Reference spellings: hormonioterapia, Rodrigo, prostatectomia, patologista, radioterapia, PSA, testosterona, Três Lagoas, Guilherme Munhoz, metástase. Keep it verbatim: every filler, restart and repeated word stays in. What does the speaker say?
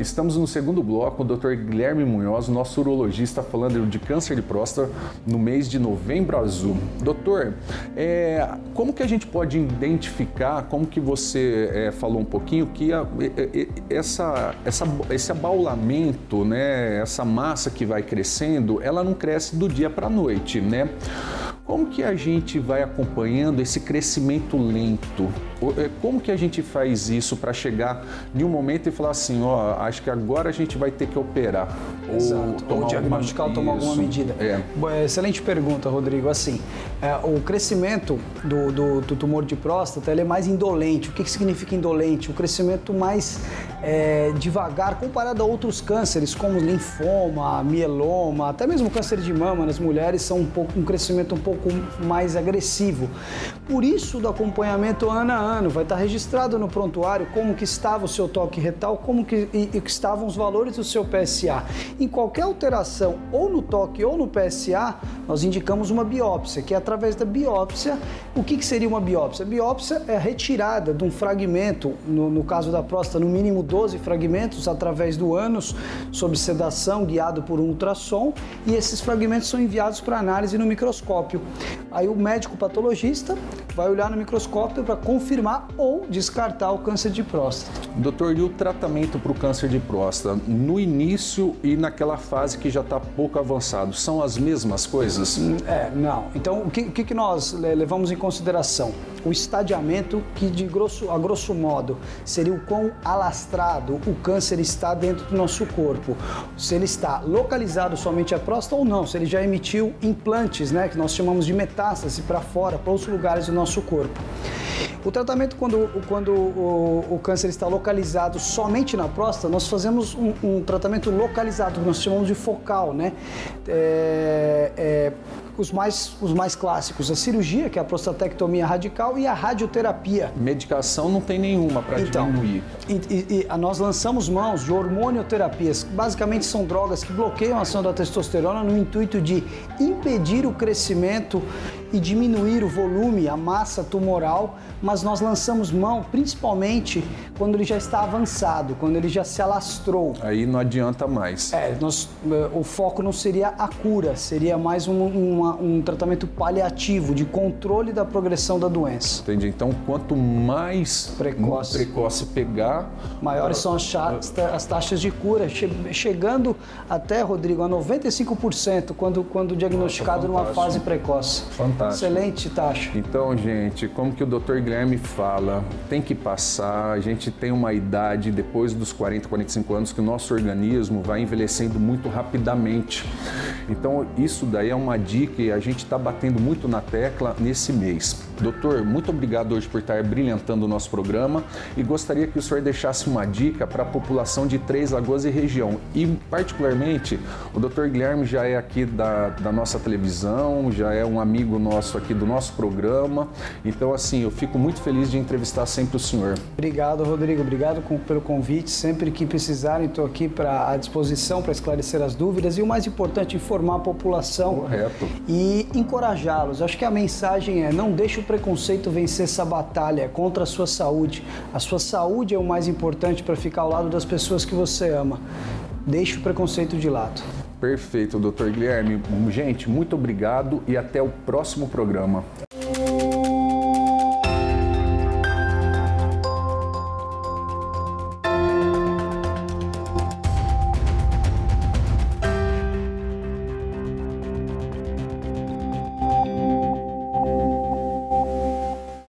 Estamos no segundo bloco, o doutor Guilherme Munhoz, nosso urologista, falando de câncer de próstata no mês de novembro azul. Doutor, é, como que a gente pode identificar, como que você é, falou um pouquinho, que a, essa, essa, esse abaulamento, né, essa massa que vai crescendo, ela não cresce do dia para a noite, né? Como que a gente vai acompanhando esse crescimento lento? Como que a gente faz isso para chegar em um momento e falar assim, ó, oh, acho que agora a gente vai ter que operar? Exato. Ou, ou diagnosticar ou tomar alguma medida. É. Excelente pergunta, Rodrigo. Assim, é, o crescimento do, do, do tumor de próstata, ele é mais indolente. O que, que significa indolente? O crescimento mais é, devagar comparado a outros cânceres, como linfoma, mieloma, até mesmo câncer de mama nas mulheres, são um, pouco, um crescimento um pouco mais agressivo. Por isso, do acompanhamento ano a ano, vai estar registrado no prontuário como que estava o seu toque retal, como que, e, e que estavam os valores do seu P S A. Em qualquer alteração, ou no toque ou no P S A, nós indicamos uma biópsia, que é através da biópsia. O que, que seria uma biópsia? A biópsia é a retirada de um fragmento, no, no caso da próstata, no mínimo doze fragmentos, através do ânus, sob sedação, guiado por um ultrassom, e esses fragmentos são enviados para análise no microscópio. Aí o médico patologista vai olhar no microscópio para confirmar ou descartar o câncer de próstata. Doutor, e o tratamento para o câncer de próstata no início e naquela fase que já está pouco avançado, são as mesmas coisas? É, não. Então, o que, o que nós levamos em consideração? O estadiamento, que de grosso, a grosso modo seria o quão alastrado o câncer está dentro do nosso corpo. Se ele está localizado somente à próstata ou não, se ele já emitiu implantes, né, que nós chamamos de metástase para fora, para outros lugares do nosso corpo. O tratamento, quando, quando o, o câncer está localizado somente na próstata, nós fazemos um, um tratamento localizado, que nós chamamos de focal, né? É, é... Os mais, os mais clássicos, a cirurgia, que é a prostatectomia radical, e a radioterapia. Medicação não tem nenhuma para diminuir. Então, e, e, e nós lançamos mãos de hormonioterapias. Basicamente são drogas que bloqueiam a ação da testosterona no intuito de impedir o crescimento e diminuir o volume, a massa tumoral, mas nós lançamos mão principalmente quando ele já está avançado, quando ele já se alastrou. Aí não adianta mais. É, nós, o foco não seria a cura, seria mais uma, uma um tratamento paliativo, de controle da progressão da doença. Entendi. Então, quanto mais precoce, precoce pegar... Maiores são as taxas de cura, chegando até, Rodrigo, a noventa e cinco por cento quando, quando diagnosticado. Nossa, numa fase precoce. Fantástico. Excelente taxa. Então, gente, como que o doutor Guilherme fala, tem que passar, a gente tem uma idade depois dos quarenta, quarenta e cinco anos que o nosso organismo vai envelhecendo muito rapidamente. Então, isso daí é uma dica que a gente está batendo muito na tecla nesse mês. Doutor, muito obrigado hoje por estar brilhantando o nosso programa e gostaria que o senhor deixasse uma dica para a população de Três Lagoas e região. E, particularmente, o doutor Guilherme já é aqui da, da nossa televisão, já é um amigo nosso aqui do nosso programa. Então, assim, eu fico muito feliz de entrevistar sempre o senhor. Obrigado, Rodrigo. Obrigado com, pelo convite. Sempre que precisarem, estou aqui para à disposição para esclarecer as dúvidas e, o mais importante, informar a população. Correto. E encorajá-los. Acho que a mensagem é: não deixe o preconceito vencer essa batalha contra a sua saúde. A sua saúde é o mais importante para ficar ao lado das pessoas que você ama. Deixe o preconceito de lado. Perfeito, doutor Guilherme. Gente, muito obrigado e até o próximo programa.